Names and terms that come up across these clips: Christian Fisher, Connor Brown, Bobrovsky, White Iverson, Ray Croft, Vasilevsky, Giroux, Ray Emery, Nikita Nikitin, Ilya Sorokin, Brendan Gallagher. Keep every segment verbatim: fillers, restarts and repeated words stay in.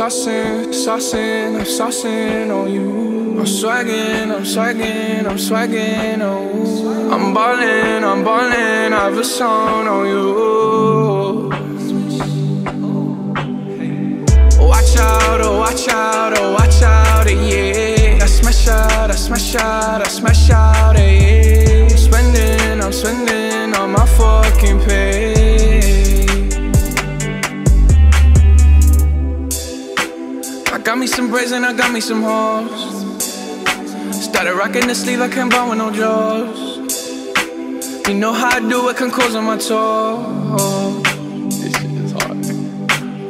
Saucin', saucin', I'm saucin' on you. I'm swaggin', I'm swaggin', I'm swaggin' on you. I'm ballin', I'm ballin', I have a song on you. Watch out, oh watch out, oh watch out, yeah. I smash out, I smash out, I smash out, yeah. I'm spendin', I'm spendin' on my fucking pay. Got me some braids and I got me some hoes. Started rocking the sleeve, I can't buy with no jaws. You know how I do it, can close on my toes. This shit is hard.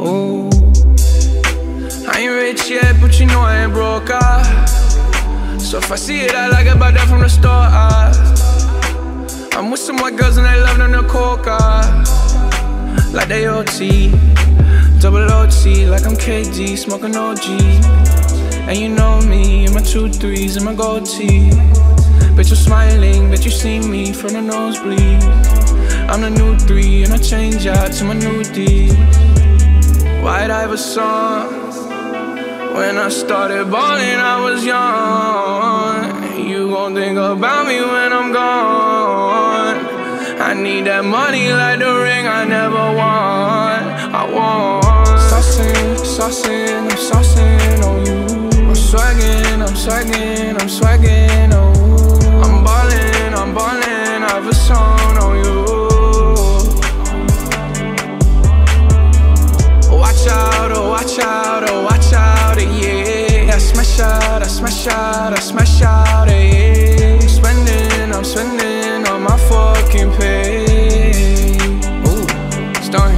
Ooh, I ain't rich yet, but you know I ain't broke, ah. So if I see it, I like it, buy that from the store, ah. I'm with some white girls and they love them to coca, ah. Like they O T. Double O T, like I'm K D, smoking O G. And you know me, in my two threes, in my gold tee. Bitch, you're smiling, bitch, you see me from the nosebleed. I'm the new three, and I change out to my new D. White Iverson. When I started balling, I was young. You gon' think about me when I'm gone. I need that money like the ring I never won. I want. Saucin', I'm saucin' on you. I'm swaggin', I'm swaggin', I'm swaggin' on you. I'm ballin', I'm ballin', I have a song on you. Watch out, oh watch out, oh watch out, yeah. I smash out, I smash out, I smash out, yeah. I'm spendin', I'm spendin' on my fucking pay. Ooh, starting.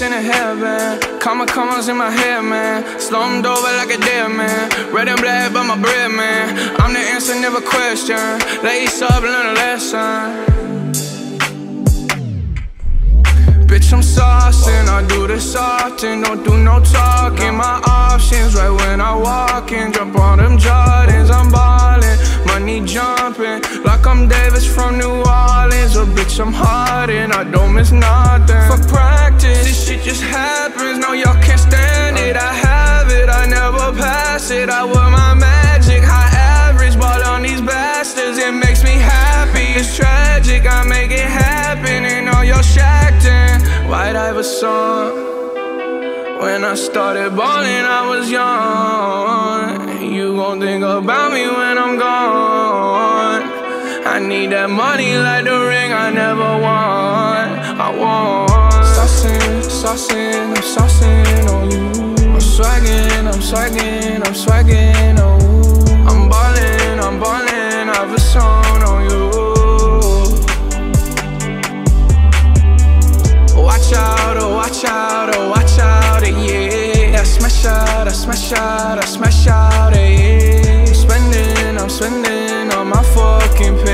In a headband, comma commas in my head, man. Slumped over like a dead man. Red and black, but my bread, man. I'm the answer, never question. Lace up, learn a lesson. Bitch, I'm saucin', I do this often. Don't do no talking. My options, right when I walk in. Jump on them Jordans, I'm ballin'. Money jumpin', like I'm Davis from New Orleans. Oh, bitch, I'm hardin', I don't miss nothing. Fuck practice, this shit just happens. No, y'all can't stand it. I have it, I never pass it. I wear my magic, high average. Ball on these bastards, it makes me happy. It's tragic, I make it happen. And all y'all shactin'. White Iverson. When I started ballin', I was young. You gon' think about me when I'm gone. I need that money like the ring I never won. I want. Saucin', saucin', I'm saucin' on you. I'm swaggin', I'm swaggin', I'm swaggin' on you. I'm ballin', I'm ballin', I have a song on you. Watch out, oh watch out, oh watch out, yeah. I smash out, I smash out, I smash out, yeah. I'm spendin', I'm spendin' on my fucking pay.